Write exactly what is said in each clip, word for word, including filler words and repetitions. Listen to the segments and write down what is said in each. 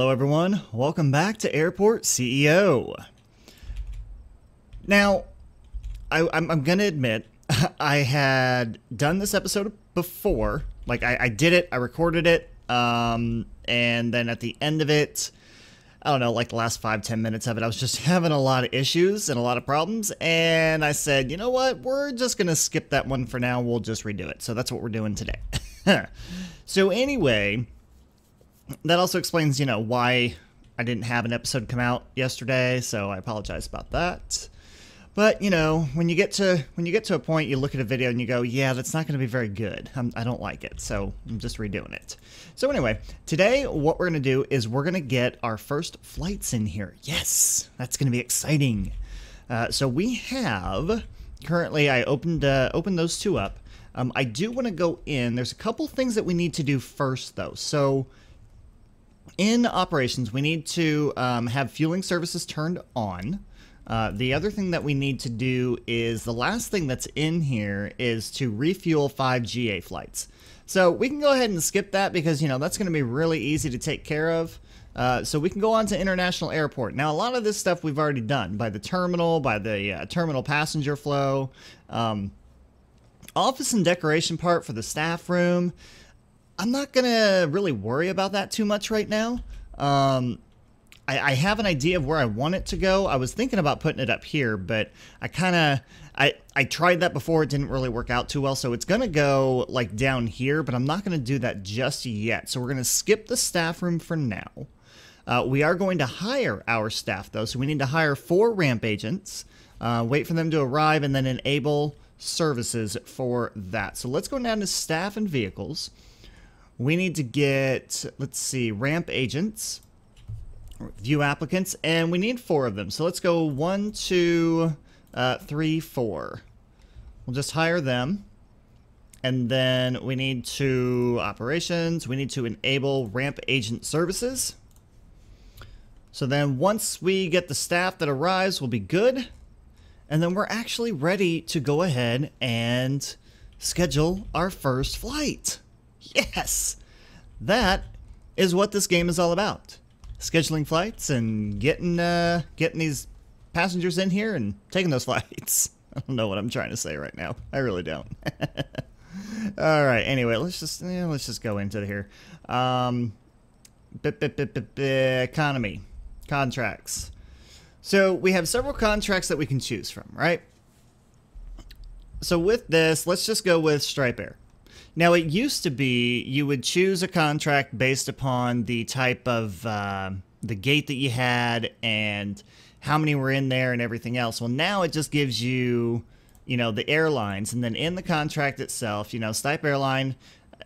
Hello everyone, welcome back to Airport C E O. Now, I, I'm, I'm gonna admit, I had done this episode before. Like, I, I did it, I recorded it, um, and then at the end of it, I don't know, like the last five, ten minutes of it, I was just having a lot of issues and a lot of problems, and I said, you know what, we're just gonna skip that one for now, we'll just redo it. So that's what we're doing today. So anyway, that also explains, you know, why I didn't have an episode come out yesterday, so I apologize about that. But, you know, when you get to when you get to a point, you look at a video and you go, yeah, that's not going to be very good. I'm, I don't like it, so I'm just redoing it. So anyway, today what we're going to do is we're going to get our first flights in here. Yes, that's going to be exciting. Uh, so we have, currently I opened, uh, opened those two up. Um, I do want to go in. There's a couple things that we need to do first, though. So in operations, we need to um, have fueling services turned on. Uh, the other thing that we need to do is the last thing that's in here is to refuel five G A flights. So we can go ahead and skip that because, you know, that's going to be really easy to take care of. Uh, so we can go on to International Airport. Now, a lot of this stuff we've already done by the terminal, by the uh, terminal passenger flow, um, office and decoration part for the staff room. I'm not going to really worry about that too much right now. Um, I, I have an idea of where I want it to go. I was thinking about putting it up here, but I kind of, I, I tried that before. It didn't really work out too well. So it's going to go like down here, but I'm not going to do that just yet. So we're going to skip the staff room for now. Uh, we are going to hire our staff though. So we need to hire four ramp agents, uh, wait for them to arrive, and then enable services for that. So let's go down to staff and vehicles. We need to get, let's see, ramp agents, view applicants, and we need four of them. So let's go one, two, uh, three, four. We'll just hire them. And then we need to operations. We need to enable ramp agent services. So then once we get the staff that arrives, we'll be good. And then we're actually ready to go ahead and schedule our first flight. Yes, that is what this game is all about. Scheduling flights and getting uh, getting these passengers in here and taking those flights. I don't know what I'm trying to say right now. I really don't. All right. Anyway, let's just yeah, let's just go into here. Um, bit, bit, bit, bit, bit, economy, contracts. So we have several contracts that we can choose from, right? So with this, let's just go with Stripe Air. Now, it used to be you would choose a contract based upon the type of uh, the gate that you had and how many were in there and everything else. Well, now it just gives you, you know, the airlines. And then in the contract itself, you know, Stripe Airline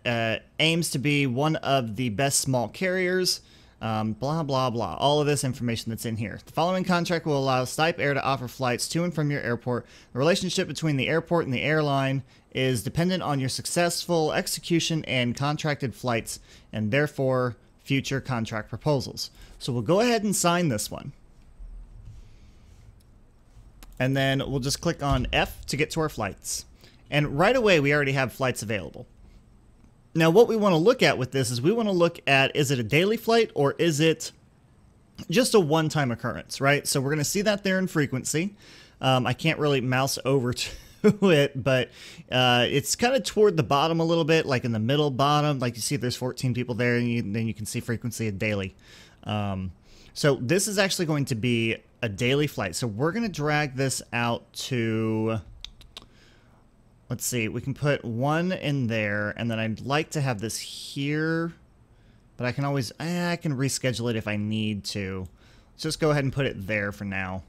uh, aims to be one of the best small carriers, um, blah, blah, blah. All of this information that's in here. The following contract will allow Stripe Air to offer flights to and from your airport. The relationship between the airport and the airline is dependent on your successful execution and contracted flights and therefore future contract proposals. So we'll go ahead and sign this one. And then we'll just click on F to get to our flights. And right away, we already have flights available. Now, what we want to look at with this is we want to look at, is it a daily flight or is it just a one-time occurrence, right? So we're going to see that there in frequency. Um, I can't really mouse over to it, but uh, it's kind of toward the bottom a little bit, like in the middle bottom. Like you see, there's fourteen people there, and you, then you can see frequency of daily. Um, so this is actually going to be a daily flight. So we're going to drag this out to, let's see, we can put one in there, and then I'd like to have this here, but I can always, eh, I can reschedule it if I need to. Let's just go ahead and put it there for now.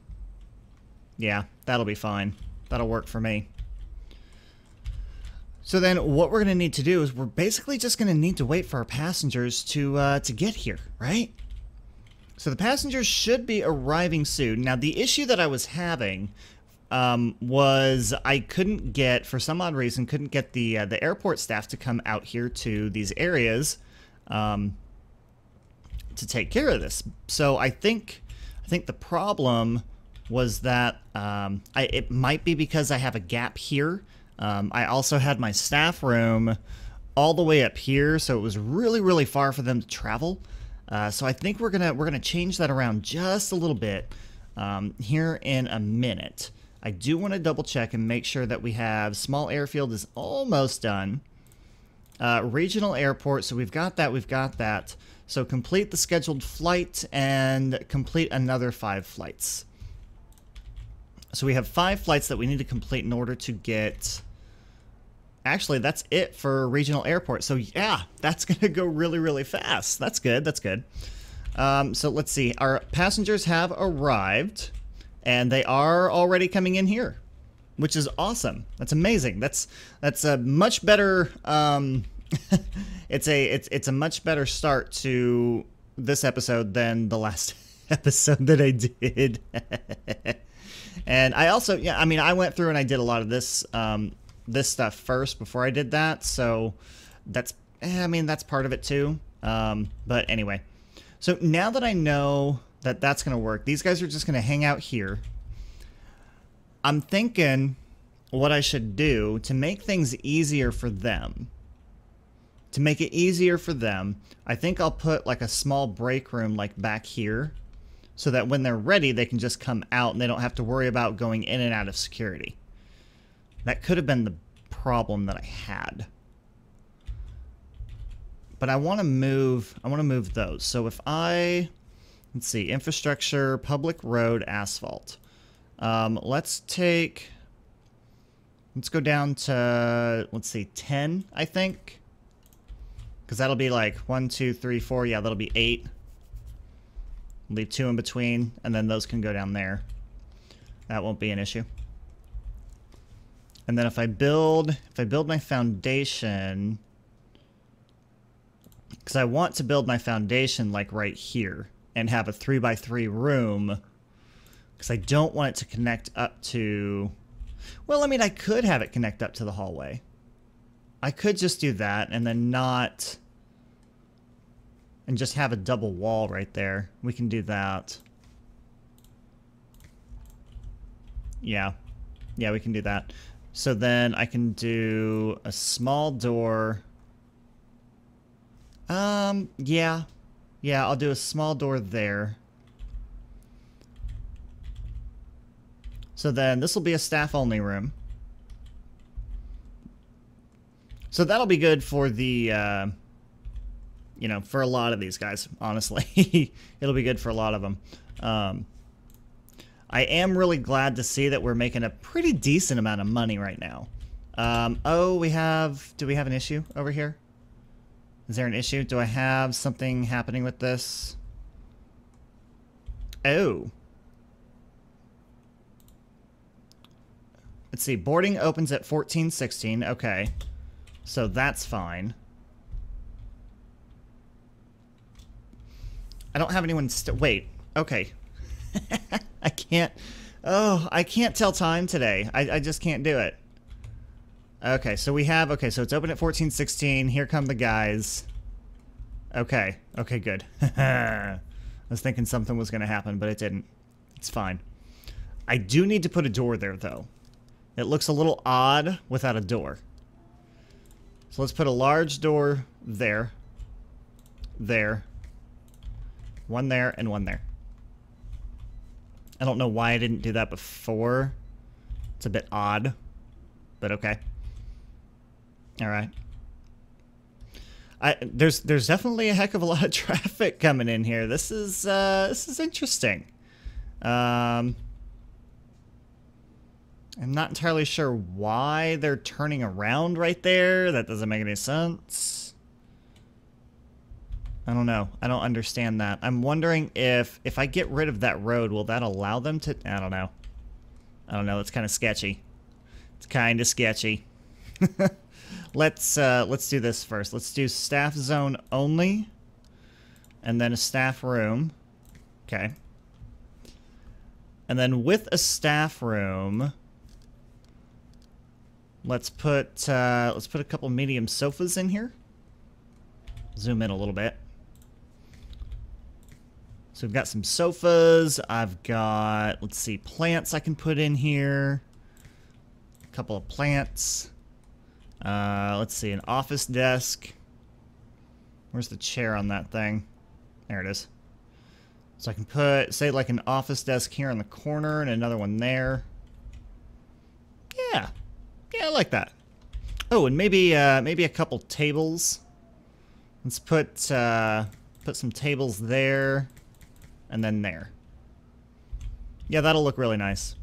Yeah, that'll be fine. That'll work for me. So then what we're going to need to do is we're basically just going to need to wait for our passengers to uh, to get here, right? So the passengers should be arriving soon. Now, the issue that I was having um, was I couldn't get, for some odd reason, couldn't get the, uh, the airport staff to come out here to these areas um, to take care of this. So I think, I think the problem was that um, I, it might be because I have a gap here. Um, I also had my staff room all the way up here, so it was really, really far for them to travel. Uh, so I think we're gonna we're gonna change that around just a little bit um, here in a minute. I do want to double check and make sure that we have small airfield is almost done. Uh, regional airport, so we've got that, we've got that. So complete the scheduled flight and complete another five flights. So we have five flights that we need to complete in order to get... Actually, that's it for regional airport. So yeah, that's going to go really, really fast. That's good, that's good. Um, so let's see, our passengers have arrived. And they are already coming in here, which is awesome. That's amazing. That's that's a much better. Um, it's a it's it's a much better start to this episode than the last episode that I did. And I also yeah, I mean I went through and I did a lot of this um, this stuff first before I did that. So that's eh, I mean that's part of it too. Um, but anyway, so now that I know that that's going to work. These guys are just going to hang out here. I'm thinking what I should do to make things easier for them. To make it easier for them, I think I'll put like a small break room like back here so that when they're ready, they can just come out and they don't have to worry about going in and out of security. That could have been the problem that I had. But I want to move, I want to move those. So if I... Let's see, infrastructure, public road, asphalt. Um, let's take, let's go down to, let's see, ten, I think. Because that'll be like one, two, three, four. Yeah, that'll be eight. Leave two in between, and then those can go down there. That won't be an issue. And then if I build, if I build my foundation, because I want to build my foundation like right here. And have a three by three room because I don't want it to connect up to, well, I mean, I could have it connect up to the hallway. I could just do that and then not, and just have a double wall right there. We can do that. Yeah. Yeah, we can do that. So then I can do a small door. Um, yeah. Yeah, I'll do a small door there. So then this will be a staff-only room. So that'll be good for the, uh, you know, for a lot of these guys, honestly. It'll be good for a lot of them. Um, I am really glad to see that we're making a pretty decent amount of money right now. Um, oh, we have, do we have an issue over here? Is there an issue? Do I have something happening with this? Oh. Let's see. Boarding opens at fourteen sixteen. Okay. So that's fine. I don't have anyone... St Wait. Okay. I can't... Oh, I can't tell time today. I, I just can't do it. Okay, so we have, okay, so it's open at fourteen sixteen. Here come the guys. Okay, okay, good. I was thinking something was going to happen, but it didn't. It's fine. I do need to put a door there, though. It looks a little odd without a door. So let's put a large door there. There. One there and one there. I don't know why I didn't do that before. It's a bit odd, but okay. All right. I there's there's definitely a heck of a lot of traffic coming in here. This is uh, this is interesting. Um, I'm not entirely sure why they're turning around right there. That doesn't make any sense. I don't know. I don't understand that. I'm wondering if if I get rid of that road, will that allow them to? I don't know. I don't know. It's kind of sketchy. It's kind of sketchy. Let's uh, let's do this first. Let's do staff zone only, and then a staff room. Okay. And then with a staff room, let's put uh, let's put a couple medium sofas in here. Zoom in a little bit. So we've got some sofas. I've got let's see plants I can put in here. A couple of plants. Uh, let's see, an office desk. Where's the chair on that thing? There it is. So I can put, say, like an office desk here in the corner and another one there. Yeah. Yeah, I like that. Oh, and maybe uh, maybe a couple tables. Let's put uh, put some tables there and then there. Yeah, that'll look really nice.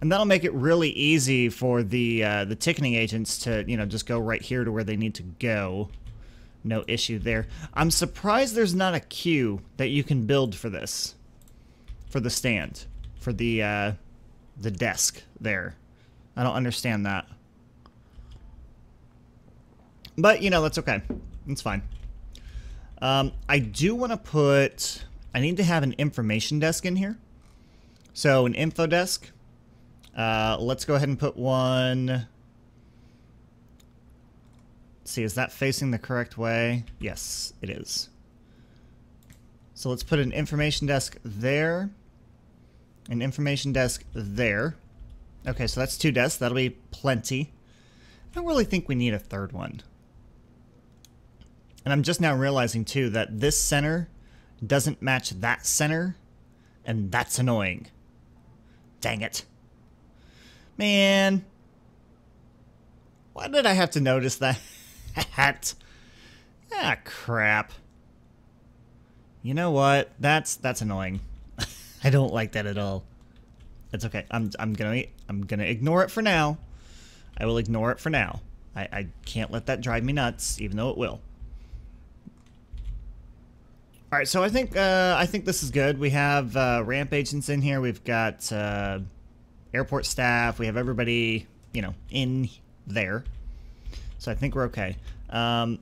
And that'll make it really easy for the uh, the ticketing agents to, you know, just go right here to where they need to go. No issue there. I'm surprised there's not a queue that you can build for this, for the stand, for the uh, the desk there. I don't understand that. But, you know, that's okay. That's fine. Um, I do want to put... I need to have an information desk in here. So, an info desk. Uh, let's go ahead and put one... Let's see, is that facing the correct way? Yes, it is. So, let's put an information desk there. An information desk there. Okay, so that's two desks. That'll be plenty. I don't really think we need a third one. And I'm just now realizing, too, that this center doesn't match that center, and that's annoying. Dang it. Man. Why did I have to notice that? Ah, crap. You know what? That's that's annoying. I don't like that at all. It's okay. I'm I'm gonna I'm gonna ignore it for now. I will ignore it for now. I, I can't let that drive me nuts, even though it will. All right, so I think uh, I think this is good. We have uh, ramp agents in here. We've got uh, airport staff. We have everybody, you know, in there. So I think we're okay. Um,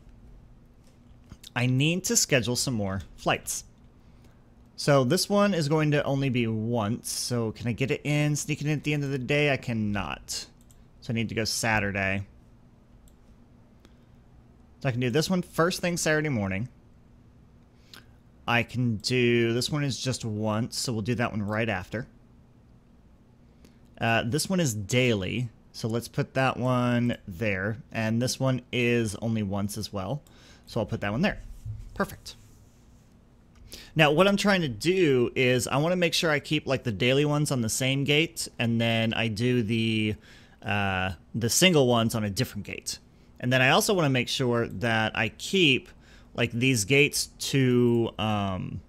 I need to schedule some more flights. So this one is going to only be once. So can I get it in, sneak it in at the end of the day? I cannot. So I need to go Saturday. So I can do this one first thing Saturday morning. I can do, this one is just once, so we'll do that one right after. Uh, this one is daily, so let's put that one there. And this one is only once as well, so I'll put that one there. Perfect. Now, what I'm trying to do is I want to make sure I keep like the daily ones on the same gate, and then I do the, uh, the single ones on a different gate. And then I also want to make sure that I keep... like these gates to, um,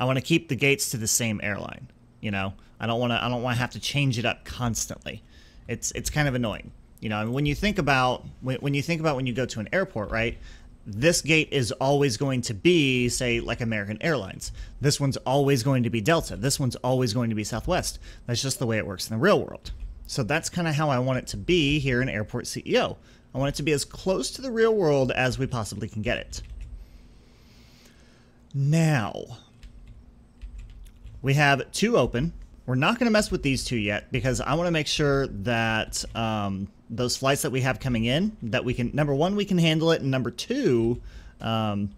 I want to keep the gates to the same airline, you know, I don't want to, I don't want to have to change it up constantly. It's, it's kind of annoying, you know, and when you think about, when, when you think about when you go to an airport, right, this gate is always going to be, say, like American Airlines. This one's always going to be Delta. This one's always going to be Southwest. That's just the way it works in the real world. So that's kind of how I want it to be here in Airport C E O. I want it to be as close to the real world as we possibly can get it. Now, we have two open. We're not going to mess with these two yet because I want to make sure that um, those flights that we have coming in, that we can, number one, we can handle it. And number two, um,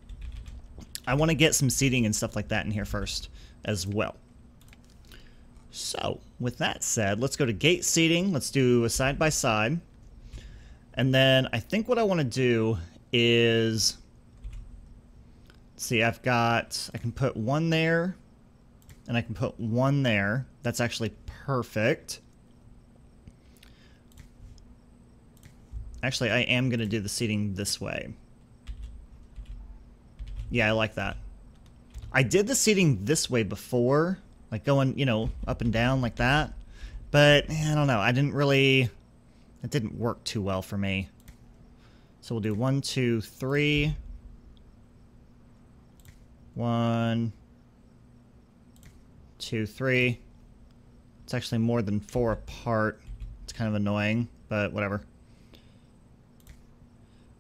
I want to get some seating and stuff like that in here first as well. So with that said, let's go to gate seating. Let's do a side by side. And then I think what I want to do is, see, I've got, I can put one there and I can put one there. That's actually perfect. Actually, I am going to do the seating this way. Yeah, I like that. I did the seating this way before, like going, you know, up and down like that. But I don't know. I didn't really... It didn't work too well for me. So we'll do one, two, three. One, two, three. It's actually more than four apart. It's kind of annoying, but whatever.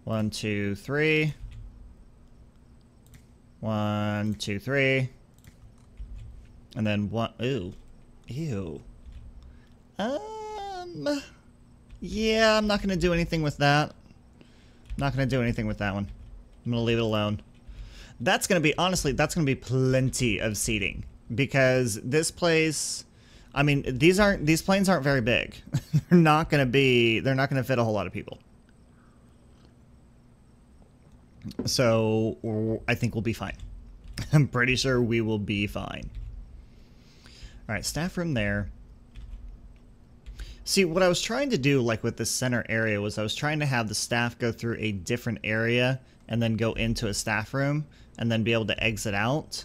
One, two, three. One, two, three. And then one. Ooh. Ew. Um... Yeah, I'm not going to do anything with that. I'm not going to do anything with that one. I'm going to leave it alone. That's going to be, honestly, that's going to be plenty of seating. Because this place, I mean, these aren't, these planes aren't very big. They're not going to be, they're not going to fit a whole lot of people. So I think we'll be fine. I'm pretty sure we will be fine. All right, staff room there. See, what I was trying to do, like with the center area, was I was trying to have the staff go through a different area and then go into a staff room and then be able to exit out.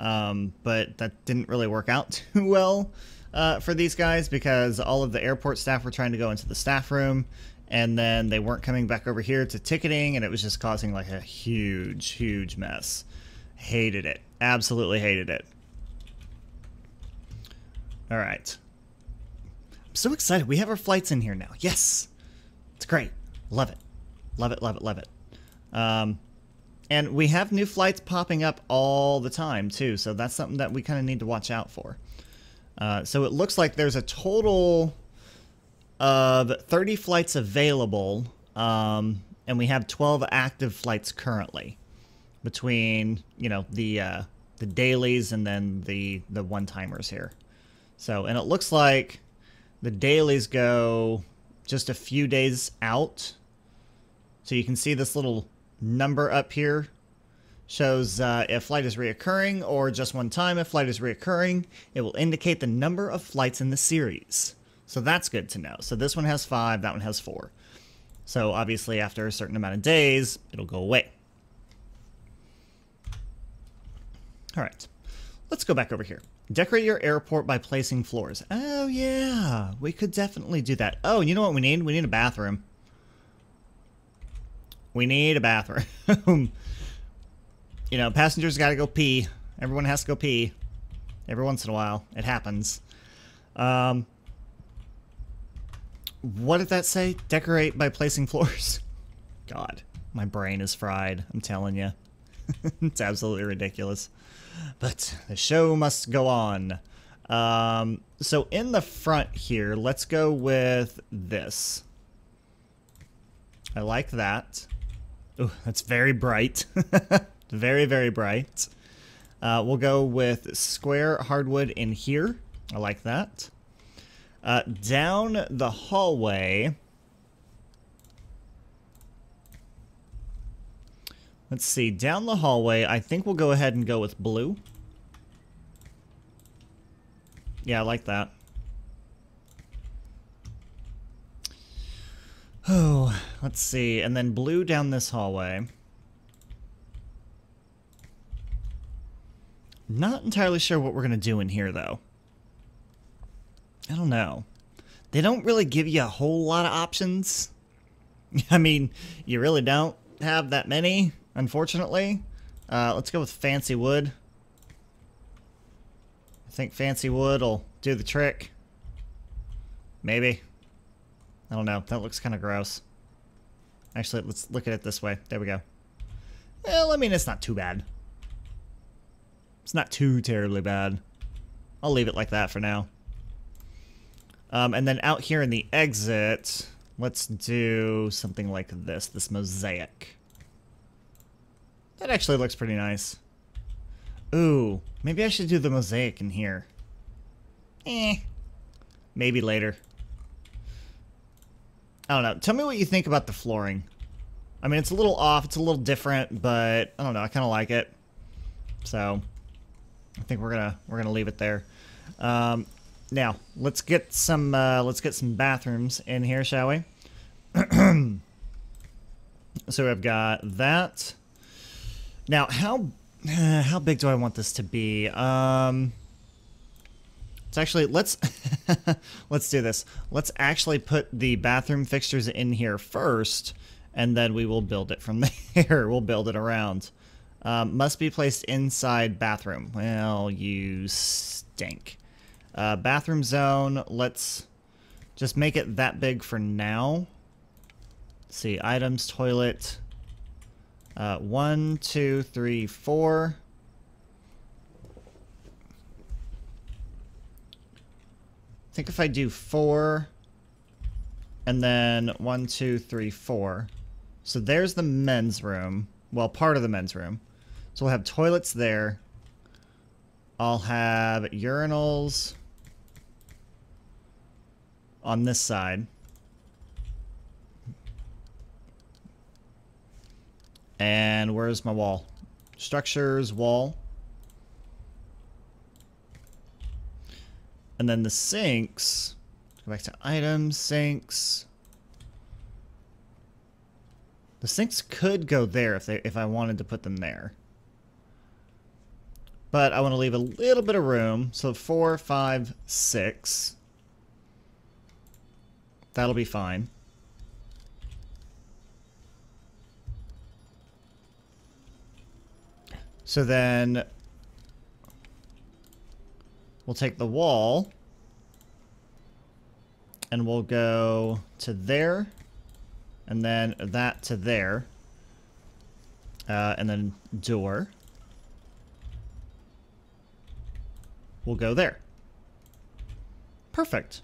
Um, but that didn't really work out too well uh, for these guys, because all of the airport staff were trying to go into the staff room, and then they weren't coming back over here to ticketing, and it was just causing like a huge, huge mess. Hated it. Absolutely hated it. All right. I'm so excited. We have our flights in here now. Yes. It's great. Love it. Love it, love it, love it. Um, and we have new flights popping up all the time, too. So that's something that we kind of need to watch out for. Uh, so it looks like there's a total of thirty flights available. Um, and we have twelve active flights currently between, you know, the, uh, the dailies and then the, the one-timers here. So, and it looks like the dailies go just a few days out. So you can see this little number up here shows uh, if flight is reoccurring or just one time. If flight is reoccurring, it will indicate the number of flights in the series. So that's good to know. So this one has five, that one has four. So obviously after a certain amount of days, it'll go away. All right, let's go back over here. Decorate your airport by placing floors. Oh, yeah. We could definitely do that. Oh, you know what we need? We need a bathroom. We need a bathroom. You know, passengers got to go pee. Everyone has to go pee. Every once in a while. It happens. Um, what did that say? Decorate by placing floors? God, my brain is fried. I'm telling you. It's absolutely ridiculous. But the show must go on. Um, so in the front here, let's go with this. I like that. Oh, that's very bright. Very, very bright. Uh, we'll go with square hardwood in here. I like that. Uh, down the hallway. Let's see, down the hallway, I think we'll go ahead and go with blue. Yeah, I like that. Oh, let's see, and then blue down this hallway. Not entirely sure what we're going to do in here, though. I don't know. They don't really give you a whole lot of options. I mean, you really don't have that many. Unfortunately, uh, let's go with fancy wood. I think fancy wood will do the trick. Maybe. I don't know. That looks kind of gross. Actually, let's look at it this way. There we go. Well, I mean, it's not too bad. It's not too terribly bad. I'll leave it like that for now. Um, and then out here in the exit, let's do something like this, this mosaic. That actually looks pretty nice. Ooh, maybe I should do the mosaic in here. Eh, maybe later. I don't know. Tell me what you think about the flooring. I mean, it's a little off, it's a little different, but I don't know. I kind of like it, so I think we're gonna we're gonna leave it there. Um, now let's get some uh, let's get some bathrooms in here, shall we? So I've got that. Now, how uh, how big do I want this to be? Um, it's actually let's let's do this. Let's actually put the bathroom fixtures in here first, and then we will build it from there. We'll build it around. Um, must be placed inside bathroom. Well, you stink. Uh, bathroom zone. Let's just make it that big for now. Let's see, items, toilet. Uh, one, two, three, four. I think if I do four, and then one, two, three, four. So there's the men's room. Well, part of the men's room. So we'll have toilets there. I'll have urinals on this side. And where's my wall? Structures, wall. And then the sinks. Go back to items, sinks. The sinks could go there if they if I wanted to put them there. But I want to leave a little bit of room. So four, five, six. That'll be fine. So then we'll take the wall and we'll go to there and then that to there uh, and then door. We'll go there. Perfect.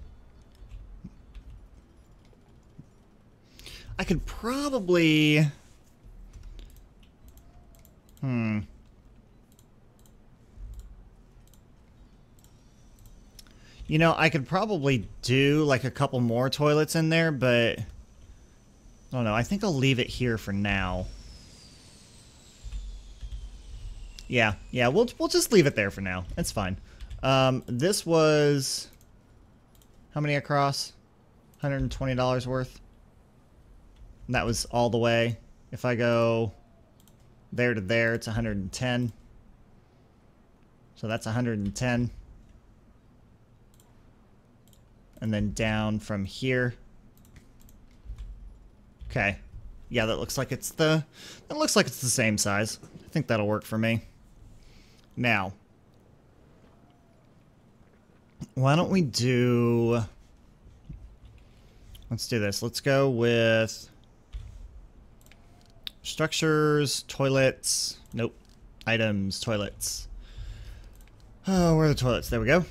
I could probably... Hmm. You know, I could probably do like a couple more toilets in there, but... I don't know. I think I'll leave it here for now. Yeah. Yeah, we'll, we'll just leave it there for now. It's fine. Um, this was... How many across? one hundred twenty dollars worth. And that was all the way. If I go there to there, it's one hundred ten. So that's one hundred ten. And then down from here. Okay. Yeah, that looks like it's the that looks like it's the same size. I think that'll work for me. Now, why don't we do Let's do this. Let's go with structures, toilets. Nope. Items, toilets. Oh, where are the toilets? There we go.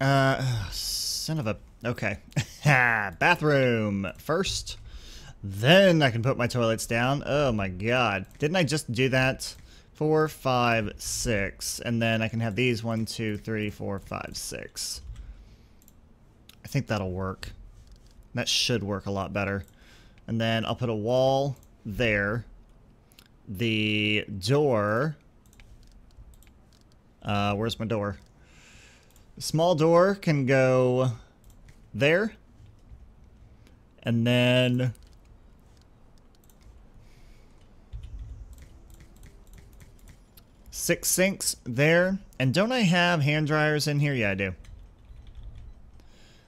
Uh, son of a... Okay. Bathroom first. Then I can put my toilets down. Oh my god. Didn't I just do that? Four, five, six. And then I can have these. One, two, three, four, five, six. I think that'll work. That should work a lot better. And then I'll put a wall there. The door. Uh, where's my door? The small door can go there. And then... Six sinks there. And don't I have hand dryers in here? Yeah, I do.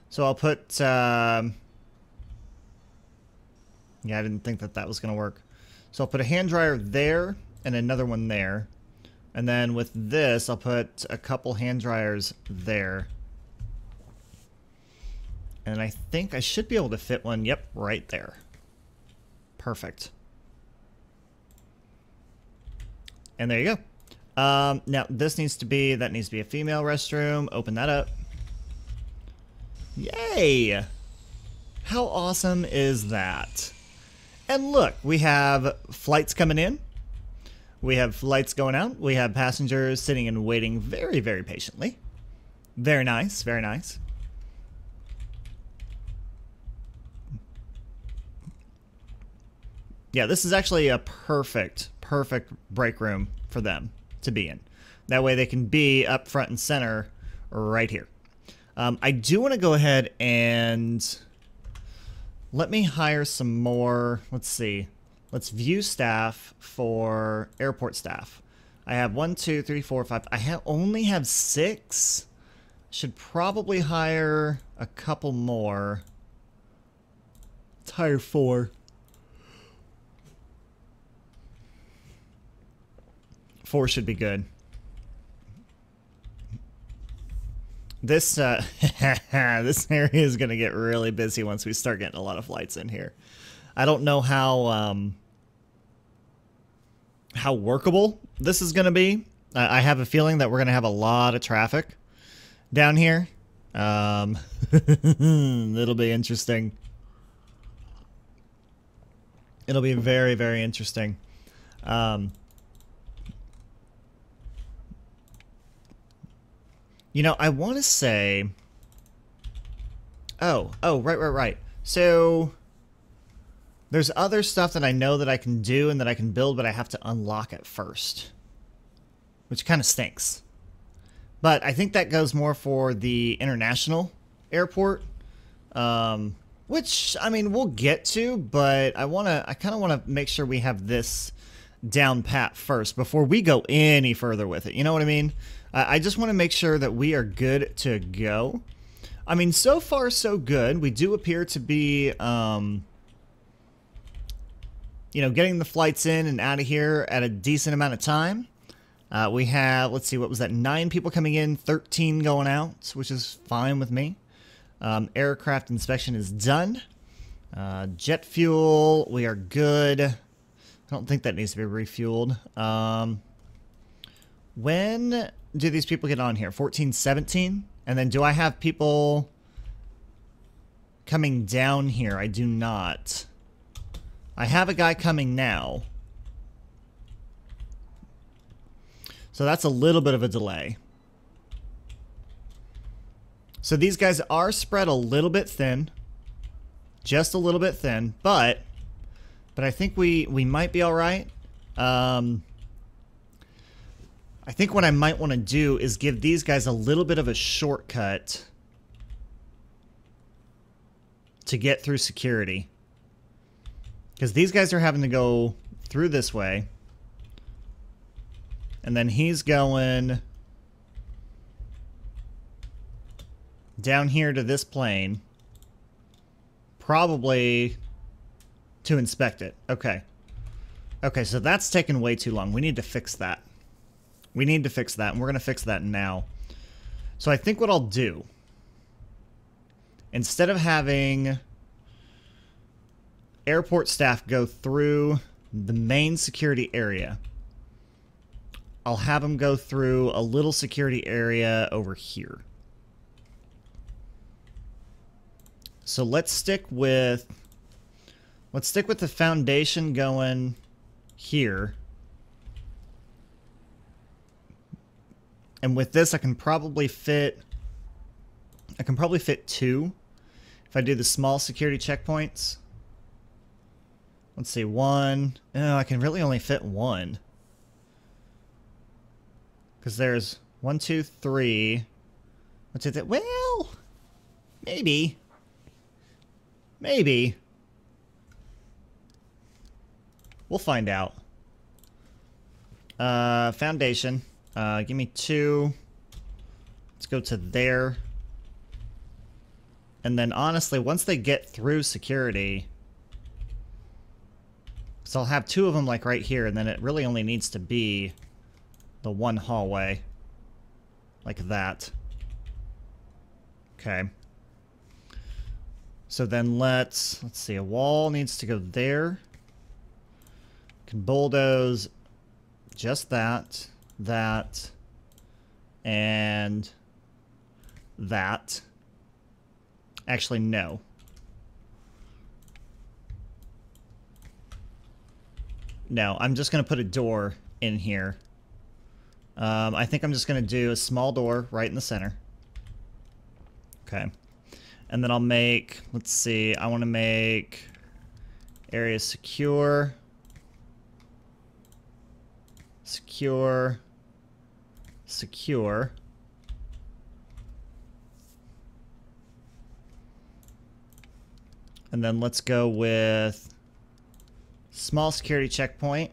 So I'll put... Um, Yeah, I didn't think that that was going to work. So I'll put a hand dryer there and another one there. And then with this, I'll put a couple hand dryers there. And I think I should be able to fit one, yep, right there. Perfect. And there you go. Um, now, this needs to be, that needs to be a female restroom. Open that up. Yay! How awesome is that? And look, we have flights coming in, we have flights going out, we have passengers sitting and waiting very, very patiently. Very nice, very nice. Yeah, this is actually a perfect, perfect break room for them to be in. That way they can be up front and center right here. Um, I do want to go ahead and... Let me hire some more. Let's see. Let's view staff for airport staff. I have one, two, three, four, five. I ha- only have six. Should probably hire a couple more. Let's hire four. Four should be good. This uh, this area is going to get really busy once we start getting a lot of flights in here. I don't know how um, how workable this is going to be. I have a feeling that we're going to have a lot of traffic down here. Um, it'll be interesting. It'll be very, very interesting. Um, You know, I want to say, oh, oh, right, right, right. So There's other stuff that I know that I can do and that I can build, but I have to unlock it first, which kind of stinks. But I think that goes more for the international airport, um, which, I mean, we'll get to, but I want to, I kind of want to make sure we have this down pat first before we go any further with it. You know what I mean? I, I just want to make sure that we are good to go. I mean, so far, so good. We do appear to be, um, you know, getting the flights in and out of here at a decent amount of time. Uh, we have, let's see, what was that? Nine people coming in, thirteen going out, which is fine with me. Um, aircraft inspection is done. Uh, jet fuel, we are good. I don't think that needs to be refueled. Um, when do these people get on here? fourteen, seventeen? And then do I have people coming down here? I do not. I have a guy coming now. So that's a little bit of a delay. So these guys are spread a little bit thin. Just a little bit thin, but but I think we, we might be all right. Um, I think what I might want to do is give these guys a little bit of a shortcut to get through security. Because these guys are having to go through this way. And then he's going down here to this plane, probably to inspect it. Okay. Okay, so that's taken way too long. We need to fix that. We need to fix that, and we're going to fix that now. So I think what I'll do, instead of having airport staff go through the main security area, I'll have them go through a little security area over here. So let's stick with, let's stick with the Foundation going here. And with this, I can probably fit, I can probably fit two if I do the small security checkpoints. Let's see, one. No, I can really only fit one. Because there's one, two, three. What's it? Well, maybe. Maybe. We'll find out. Uh, Foundation. Uh, give me two. Let's go to there. And then, honestly, once they get through security, so I'll have two of them, like, right here, and then it really only needs to be the one hallway, like that. Okay. So then let's, let's see, a wall needs to go there. Can bulldoze just that, that, and that. Actually, no. No, I'm just going to put a door in here. Um, I think I'm just going to do a small door right in the center. Okay. And then I'll make, let's see, I want to make area secure. Secure. Secure. And then let's go with small security checkpoint.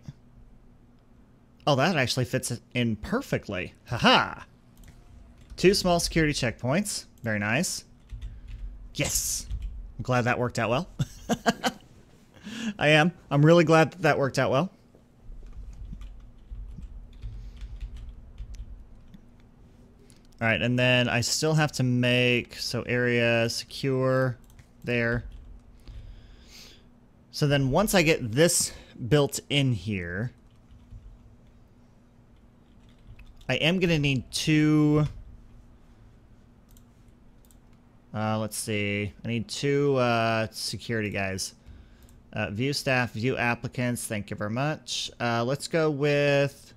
Oh, that actually fits in perfectly. Haha. Two small security checkpoints. Very nice. Yes. I'm glad that worked out well. I am. I'm really glad that that worked out well. All right, and then I still have to make, so area secure there. So then once I get this built in here, I am going to need two, uh, let's see, I need two uh, security guys. Uh, view staff, view applicants, thank you very much. Uh, let's go with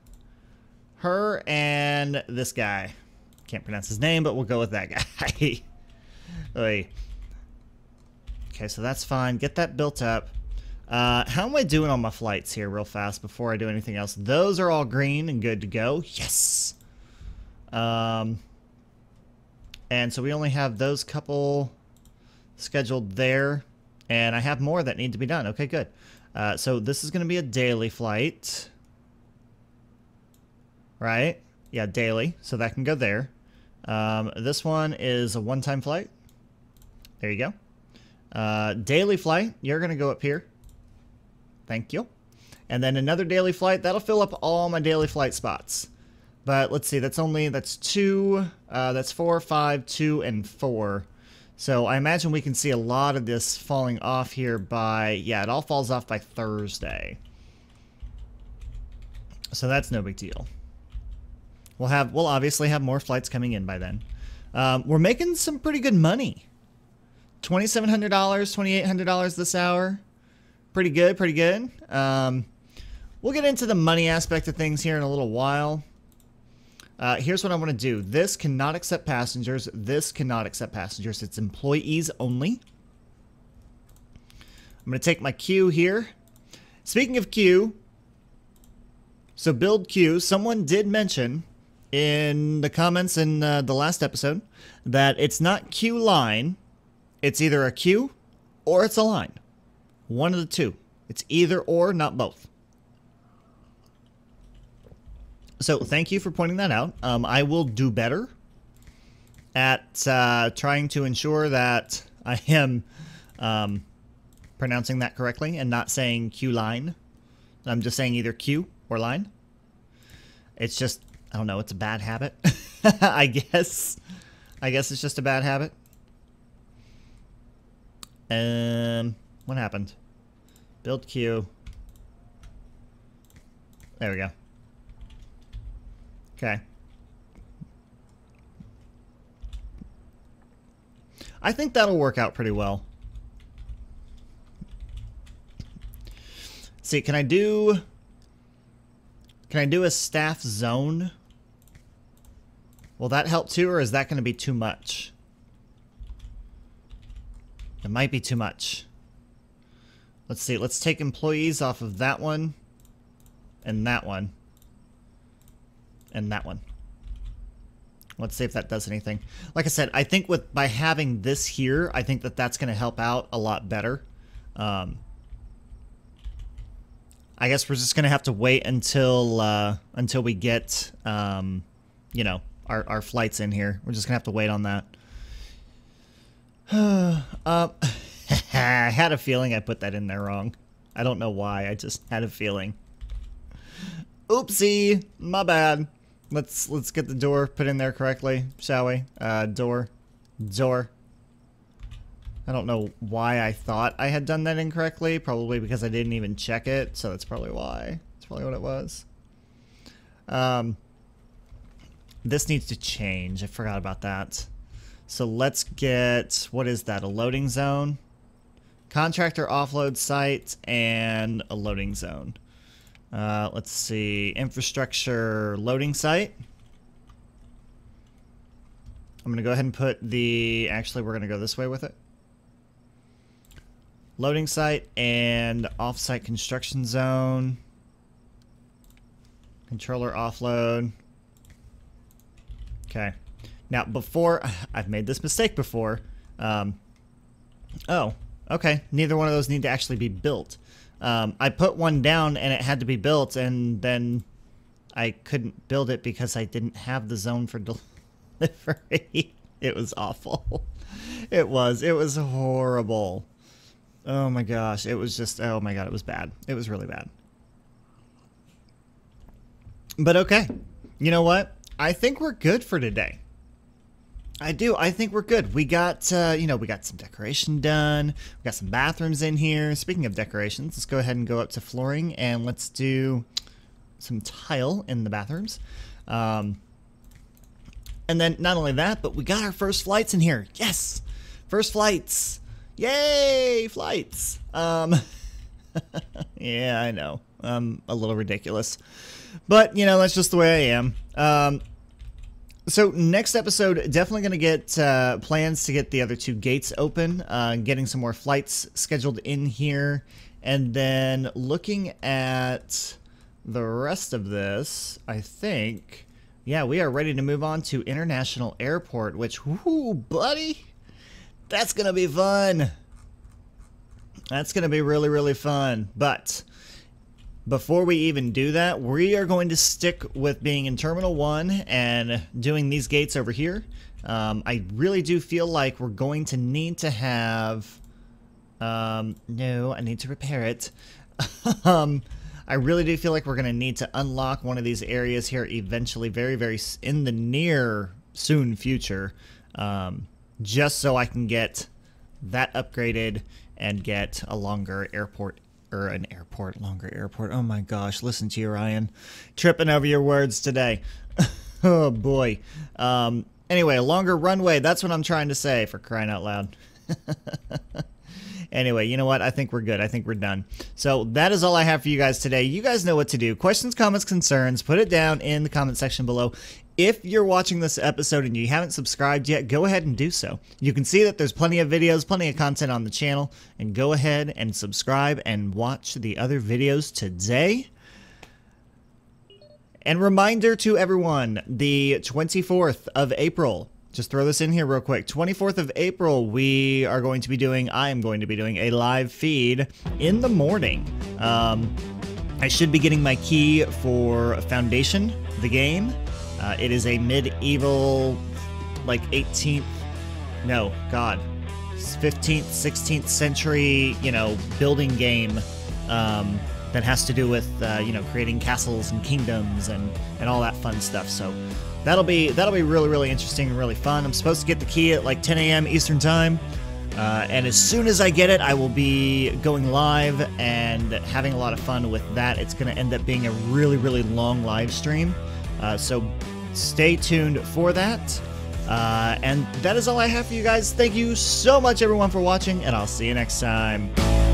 her and this guy. Can't pronounce his name, but we'll go with that guy. Okay, so that's fine. Get that built up. Uh, how am I doing on my flights here real fast before I do anything else? Those are all green and good to go. Yes. Um, and so we only have those couple scheduled there. And I have more that need to be done. Okay, good. Uh, so this is going to be a daily flight. Right? Yeah, daily. So that can go there. Um, this one is a one-time flight. There you go. Uh, daily flight, you're going to go up here. Thank you. And then another daily flight. That'll fill up all my daily flight spots. But let's see, that's only, that's two, uh, that's four, five, two, and four. So I imagine we can see a lot of this falling off here by, yeah, it all falls off by Thursday. So that's no big deal. We'll have, we'll obviously have more flights coming in by then. Um, we're making some pretty good money. twenty-seven hundred dollars, twenty-eight hundred dollars this hour. Pretty good, pretty good. Um, we'll get into the money aspect of things here in a little while. Uh, here's what I want to do. This cannot accept passengers. This cannot accept passengers. It's employees only. I'm going to take my queue here. Speaking of queue, so build queue. Someone did mention in the comments in uh, the last episode that it's not queue line. It's either a queue or it's a line. One of the two. It's either or, not both. So thank you for pointing that out. Um, I will do better at uh, trying to ensure that I am um, pronouncing that correctly and not saying queue line. I'm just saying either queue or line. It's just, I don't know, it's a bad habit. I guess. I guess it's just a bad habit. Um, what happened? Build queue. There we go. Okay. I think that'll work out pretty well. See, can I do... Can I do a staff zone? Will that help too, or is that going to be too much? It might be too much. Let's see. Let's take employees off of that one and that one. And that one. Let's see if that does anything. Like I said, I think with by having this here, I think that that's going to help out a lot better. Um, I guess we're just going to have to wait until uh, until we get um, you know, our our flights in here. We're just going to have to wait on that. uh, I had a feeling I put that in there wrong. I don't know why. I just had a feeling. Oopsie, my bad. Let's let's get the door put in there correctly, shall we? Uh, door, door. I don't know why I thought I had done that incorrectly. Probably because I didn't even check it, so that's probably why. That's probably what it was. Um, this needs to change. I forgot about that. So let's get, what is that? A loading zone, contractor offload site, and a loading zone. Uh, let's see, infrastructure loading site. I'm going to go ahead and put the, actually we're going to go this way with it. Loading site and offsite construction zone. Controller offload. Okay. Now before, I've made this mistake before. Um, oh, okay. Neither one of those need to actually be built. Um, I put one down and it had to be built, and then I couldn't build it because I didn't have the zone for delivery. It was awful. It was. It was horrible. Oh my gosh. It was just, oh my god, it was bad. It was really bad. But okay. You know what? I think we're good for today. I do. I think we're good. We got, uh, you know, we got some decoration done. We got some bathrooms in here. Speaking of decorations, let's go ahead and go up to flooring and let's do some tile in the bathrooms. Um, and then not only that, but we got our first flights in here. Yes. First flights. Yay. Flights. Um, yeah, I know. I'm a little ridiculous, but you know, that's just the way I am. Um, So next episode, definitely going to get uh, plans to get the other two gates open, uh, getting some more flights scheduled in here, And then looking at the rest of this, I think, yeah, we are ready to move on to International Airport, which, whoo, buddy, that's going to be fun. That's going to be really, really fun. But before we even do that, we are going to stick with being in Terminal one and doing these gates over here. Um, I really do feel like we're going to need to have... Um, no, I need to repair it. um, I really do feel like we're going to need to unlock one of these areas here eventually, very, very in the near soon future, um, just so I can get that upgraded and get a longer airport or an airport, longer airport. Oh my gosh. Listen to you, Ryan, tripping over your words today. Oh boy. Um, anyway, a longer runway. That's what I'm trying to say, for crying out loud. Anyway, you know what? I think we're good. I think we're done. So that is all I have for you guys today. You guys know what to do. Questions, comments, concerns, put it down in the comment section below. If you're watching this episode and you haven't subscribed yet, go ahead and do so. You can see that there's plenty of videos, plenty of content on the channel, and go ahead and subscribe and watch the other videos today. And reminder to everyone, the twenty-fourth of April, just throw this in here real quick. twenty-fourth of April, we are going to be doing, I am going to be doing a live feed in the morning. Um, I should be getting my key for Foundation, the game. Uh, it is a medieval, like eighteenth, no, God, fifteenth, sixteenth century, you know, building game um, that has to do with, uh, you know, creating castles and kingdoms and, and all that fun stuff. So That'll be that'll be really, really interesting and really fun. I'm supposed to get the key at like ten A M Eastern time. Uh, and as soon as I get it, I will be going live and having a lot of fun with that. It's going to end up being a really, really long live stream. Uh, so stay tuned for that. Uh, and that is all I have for you guys. Thank you so much, everyone, for watching, and I'll see you next time.